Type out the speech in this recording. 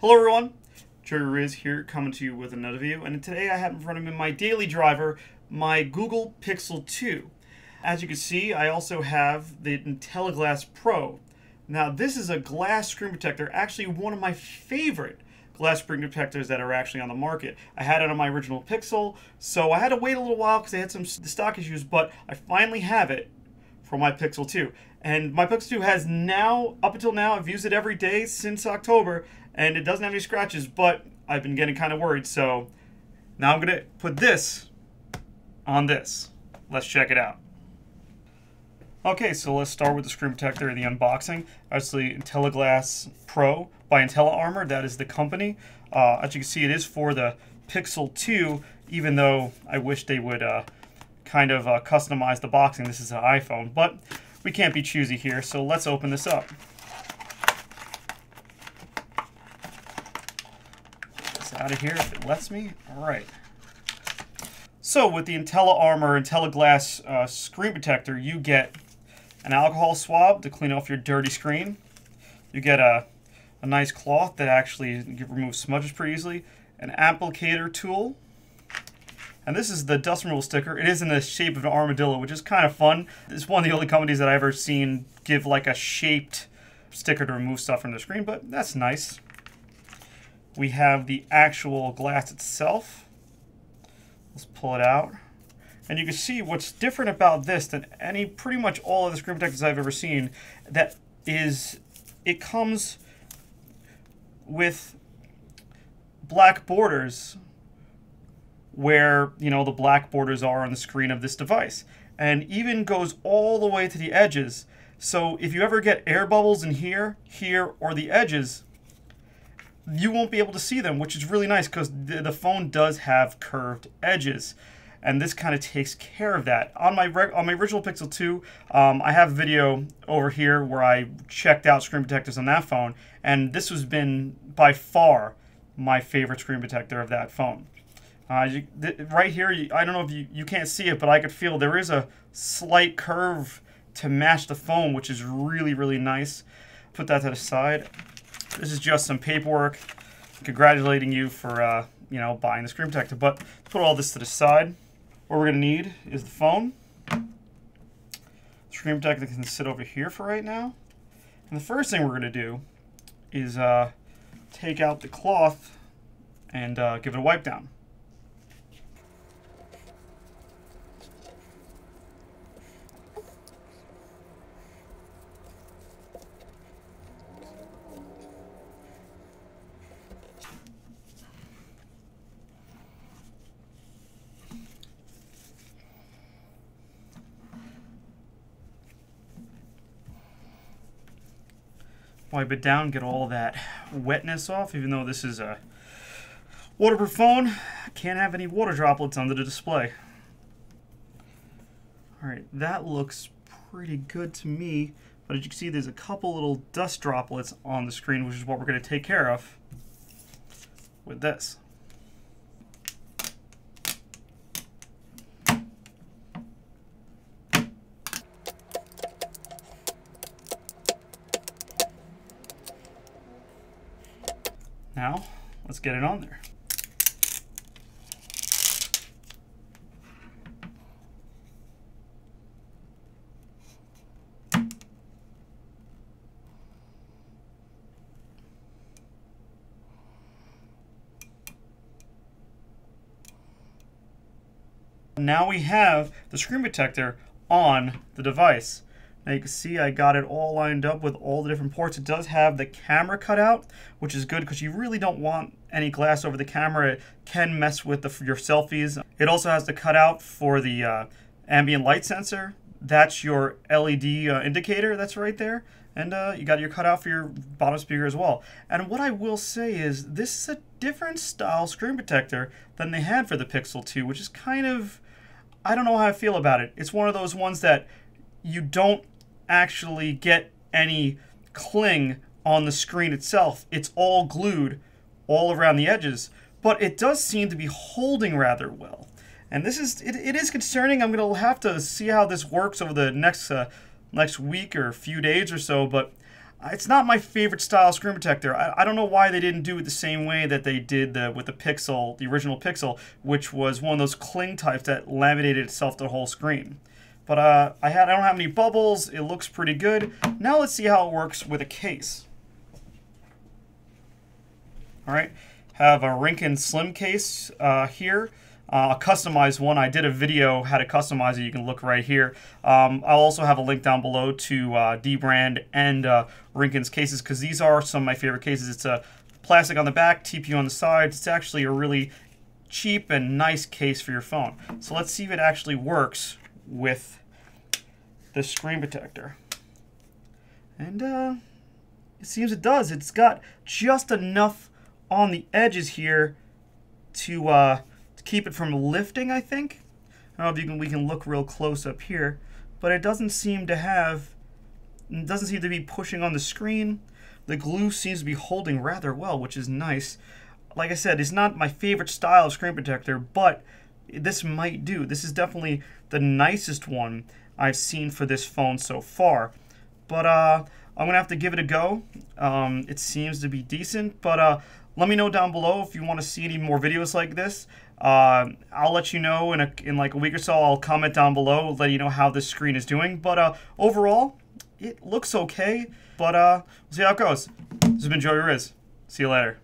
Hello everyone, Joey Riz here coming to you with another video, and today I have in front of me my daily driver, my Google Pixel 2. As you can see, I also have the IntelliGlass Pro. Now this is a glass screen protector, actually one of my favorite glass screen protectors that are actually on the market. I had it on my original Pixel, so I had to wait a little while because they had some stock issues, but I finally have it for my Pixel 2. And my Pixel 2 has now, up until now, I've used it every day since October, and it doesn't have any scratches, but I've been getting kind of worried, so now I'm gonna put this on this. Let's check it out. Okay, so let's start with the screen protector and the unboxing. Obviously, IntelliGlass Pro by IntelliArmor, that is the company. As you can see, it is for the Pixel 2, even though I wish they would customize the boxing. This is an iPhone, but we can't be choosy here, so let's open this up. It's out of here if it lets me. All right. So with the IntelliArmor IntelliGlass screen protector, you get an alcohol swab to clean off your dirty screen. You get a nice cloth that actually removes smudges pretty easily. An applicator tool. And this is the dust removal sticker. It is in the shape of an armadillo, which is kind of fun. It's one of the only companies that I've ever seen give like a shaped sticker to remove stuff from the screen, but that's nice. We have the actual glass itself. Let's pull it out. And you can see what's different about this than pretty much all of the screen protectors I've ever seen. That is, it comes with black borders, where the black borders are on the screen of this device, and even goes all the way to the edges. So if you ever get air bubbles in here, or the edges, you won't be able to see them, which is really nice because the phone does have curved edges, and this kind of takes care of that. On my original Pixel 2, I have a video over here where I checked out screen protectors on that phone, and this has been by far my favorite screen protector of that phone. Right here, I don't know if you can't see it, but I could feel there is a slight curve to match the phone, which is really, really nice. Put that to the side. This is just some paperwork congratulating you for buying the screen protector. But put all this to the side. What we're going to need is the phone. The screen protector can sit over here for right now. And the first thing we're going to do is take out the cloth and give it a wipe down. Wipe it down, get all that wetness off. Even though this is a waterproof phone, I can't have any water droplets under the display. Alright, that looks pretty good to me, but as you can see, there's a couple little dust droplets on the screen, which is what we're going to take care of with this. Now, let's get it on there. Now we have the screen protector on the device. Now you can see I got it all lined up with all the different ports. It does have the camera cut out, which is good because you really don't want any glass over the camera. It can mess with your selfies. It also has the cutout for the ambient light sensor. That's your LED indicator that's right there. And you got your cutout for your bottom speaker as well. And what I will say is this is a different style screen protector than they had for the Pixel 2, which is kind of, I don't know how I feel about it. It's one of those ones that you don't actually get any cling on the screen itself. It's all glued all around the edges, but it does seem to be holding rather well. And this is, it is concerning. I'm gonna have to see how this works over the next week or a few days or so, but It's not my favorite style screen protector. I don't know why they didn't do it the same way that they did with the Pixel, the original Pixel, which was one of those cling types that laminated itself the whole screen. But I don't have any bubbles. It looks pretty good. Now let's see how it works with a case. All right, have a Ringke Slim case here. A customized one. I did a video how to customize it. You can look right here. I'll also have a link down below to dbrand and Ringke's cases, because these are some of my favorite cases. It's a plastic on the back, TPU on the sides. It's actually a really cheap and nice case for your phone. So let's see if it actually works with the screen protector. And it seems it does. It's got just enough on the edges here to keep it from lifting, I think. I don't know if we can look real close up here, but it doesn't seem to have, it doesn't seem to be pushing on the screen. The glue seems to be holding rather well, which is nice. Like I said, it's not my favorite style of screen protector, but this might do. This is definitely the nicest one I've seen for this phone so far. But I'm gonna have to give it a go. It seems to be decent, but let me know down below if you want to see any more videos like this. I'll let you know in like a week or so. I'll comment down below, let you know how this screen is doing. But overall, it looks okay. But we'll see how it goes. This has been Joey Riz. See you later.